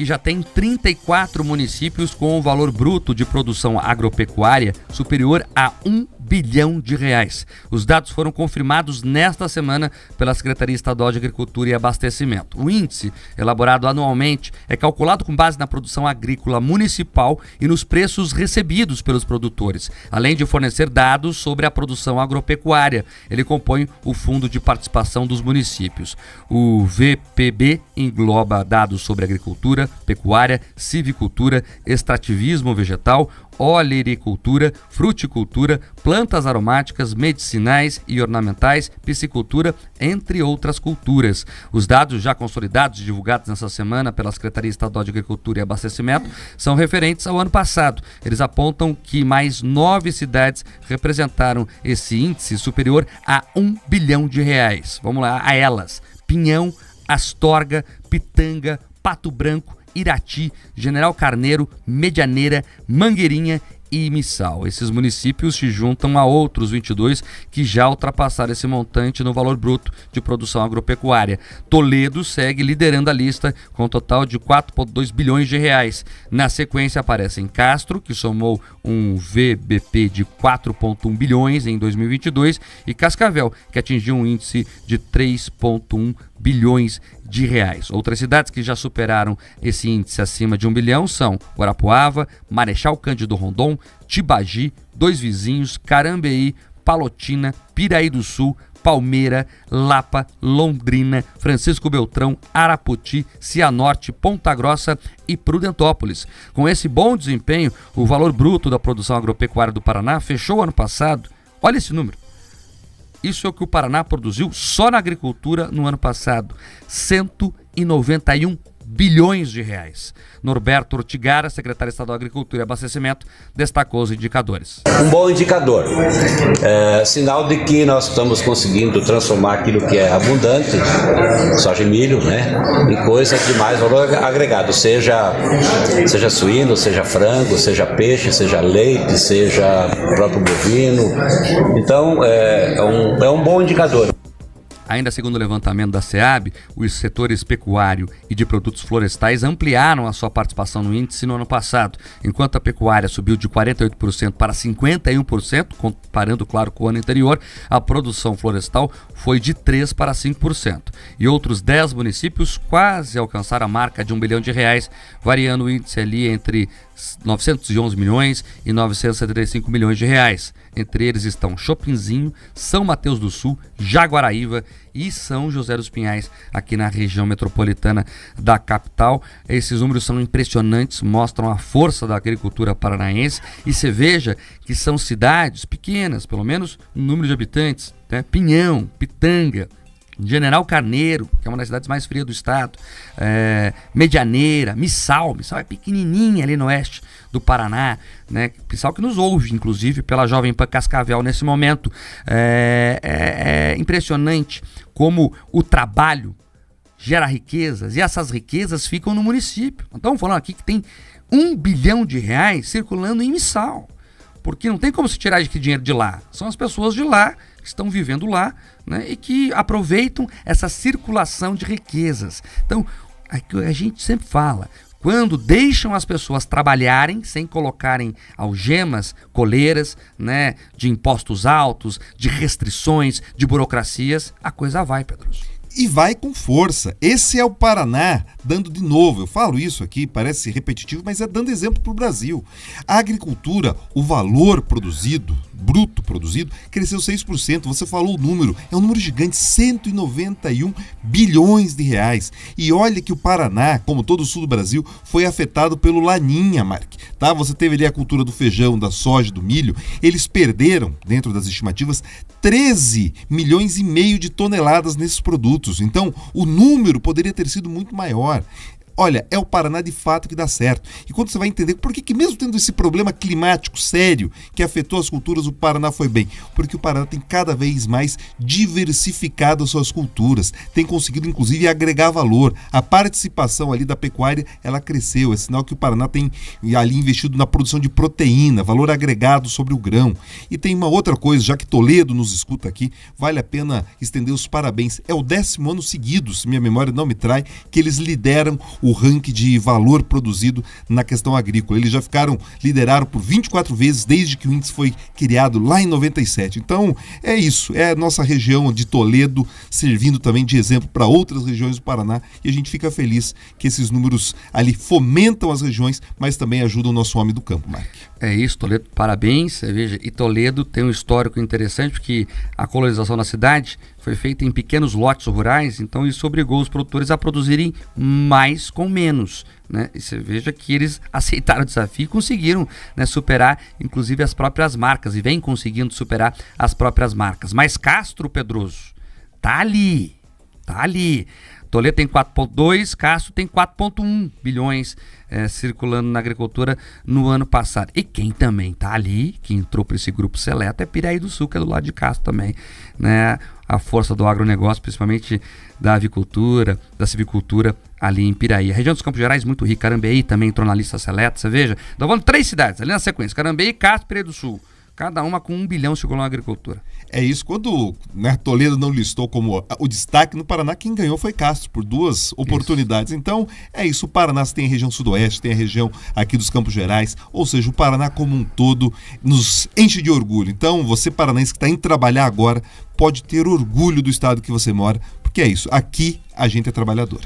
que já tem 34 municípios com o valor bruto de produção agropecuária superior a R$ 1 bilhão. Os dados foram confirmados nesta semana pela Secretaria Estadual de Agricultura e Abastecimento. O índice, elaborado anualmente, é calculado com base na produção agrícola municipal e nos preços recebidos pelos produtores, além de fornecer dados sobre a produção agropecuária. Ele compõe o Fundo de Participação dos Municípios. O VPB engloba dados sobre agricultura, pecuária, civicultura, extrativismo vegetal, olericultura, fruticultura, plantas aromáticas, medicinais e ornamentais, piscicultura, entre outras culturas. Os dados já consolidados e divulgados nessa semana pela Secretaria Estadual de Agricultura e Abastecimento são referentes ao ano passado. Eles apontam que mais 9 cidades representaram esse índice superior a R$ 1 bilhão. Vamos lá, a elas: Pinhão, Astorga, Pitanga, Pato Branco, Irati, General Carneiro, Medianeira, Mangueirinha e Missal. Esses municípios se juntam a outros 22 que já ultrapassaram esse montante no valor bruto de produção agropecuária. Toledo segue liderando a lista com um total de R$ 4,2 bilhões. Na sequência aparecem Castro, que somou um VBP de 4,1 bilhões em 2022, e Cascavel, que atingiu um índice de 3,1 bilhões de reais. Outras cidades que já superaram esse índice acima de R$ 1 bilhão são Guarapuava, Marechal Cândido Rondon, Tibagi, Dois Vizinhos, Carambeí, Palotina, Piraí do Sul, Palmeira, Lapa, Londrina, Francisco Beltrão, Araputi, Cianorte, Ponta Grossa e Prudentópolis. Com esse bom desempenho, o valor bruto da produção agropecuária do Paraná fechou o ano passado. Olha esse número. Isso é o que o Paraná produziu só na agricultura no ano passado, R$ 191 bilhões. Norberto Ortigara, secretário estadual de Agricultura e Abastecimento, destacou os indicadores. Um bom indicador, sinal de que nós estamos conseguindo transformar aquilo que é abundante, soja e milho, né, em coisa de mais valor agregado, seja suíno, seja frango, seja peixe, seja leite, seja próprio bovino. Então é um bom indicador. Ainda segundo o levantamento da CEAB, os setores pecuário e de produtos florestais ampliaram a sua participação no índice no ano passado. Enquanto a pecuária subiu de 48% para 51%, comparando, claro, com o ano anterior, a produção florestal foi de 3% para 5%. E outros 10 municípios quase alcançaram a marca de R$ 1 bilhão, variando o índice ali entre R$ 911 milhões e R$ 975 milhões. Entre eles estão Chopinzinho, São Mateus do Sul, Jaguaraíva e São José dos Pinhais, aqui na região metropolitana da capital. Esses números são impressionantes, mostram a força da agricultura paranaense, e você veja que são cidades pequenas, pelo menos no número de habitantes, né? Pinhão, Pitanga, General Carneiro, que é uma das cidades mais frias do estado, Medianeira, Missal é pequenininha ali no oeste do Paraná, né? Missal que nos ouve, inclusive, pela Jovem Pan Cascavel nesse momento. É impressionante como o trabalho gera riquezas, e essas riquezas ficam no município. Estamos falando aqui que tem R$ 1 bilhão circulando em Missal, porque não tem como se tirar esse dinheiro de lá. São as pessoas de lá que estão vivendo lá, né, e que aproveitam essa circulação de riquezas. Então, a gente sempre fala, quando deixam as pessoas trabalharem sem colocarem algemas, coleiras, né, de impostos altos, de restrições, de burocracias, a coisa vai, Pedroso. E vai com força. Esse é o Paraná, dando de novo, eu falo isso aqui, parece repetitivo, mas é dando exemplo para o Brasil. A agricultura, o valor produzido, bruto produzido, cresceu 6%, você falou o número, é um número gigante, R$ 191 bilhões. E olha que o Paraná, como todo o sul do Brasil, foi afetado pelo La Nina, Marc. Tá? Você teve ali a cultura do feijão, da soja, do milho, eles perderam, dentro das estimativas, 13,5 milhões de toneladas nesses produtos. Então, o número poderia ter sido muito maior. Olha, é o Paraná de fato que dá certo. E quando você vai entender por que mesmo tendo esse problema climático sério que afetou as culturas, o Paraná foi bem. Porque o Paraná tem cada vez mais diversificado as suas culturas, tem conseguido inclusive agregar valor. A participação ali da pecuária, ela cresceu. É sinal que o Paraná tem ali investido na produção de proteína, valor agregado sobre o grão. E tem uma outra coisa, já que Toledo nos escuta aqui, vale a pena estender os parabéns. É o 10º ano seguido, se minha memória não me trai, que eles lideram o o ranking de valor produzido na questão agrícola. Eles já lideraram por 24 vezes desde que o índice foi criado lá em 97. Então, é isso. É a nossa região de Toledo servindo também de exemplo para outras regiões do Paraná, e a gente fica feliz que esses números ali fomentam as regiões, mas também ajudam o nosso homem do campo, Marc. É isso, Toledo. Parabéns. Veja, e Toledo tem um histórico interessante, que a colonização da cidade foi feita em pequenos lotes rurais, então isso obrigou os produtores a produzirem mais com menos, né? E você veja que eles aceitaram o desafio e conseguiram, né, superar, inclusive, as próprias marcas, e vem conseguindo superar as próprias marcas. Mas Castro, Pedroso, tá ali, tá ali. Toledo tem 4,2, Castro tem 4,1 bilhões circulando na agricultura no ano passado. E quem também está ali, que entrou para esse grupo seleto, é Piraí do Sul, que é do lado de Castro também, né? A força do agronegócio, principalmente da avicultura, da silvicultura ali em Piraí. A região dos Campos Gerais muito rica, Carambeí também entrou na lista seleta, você veja. Então vamos três cidades ali na sequência, Carambeí, Castro e Piraí do Sul. Cada uma com 1 bilhão circulando na agricultura. É isso. Quando, né, Toledo não listou como o destaque no Paraná, quem ganhou foi Castro, por 2 oportunidades. Isso. Então, é isso. O Paraná tem a região sudoeste, tem a região aqui dos Campos Gerais, ou seja, o Paraná como um todo nos enche de orgulho. Então, você paranaense que está indo trabalhar agora, pode ter orgulho do estado que você mora, porque é isso. Aqui, a gente é trabalhador.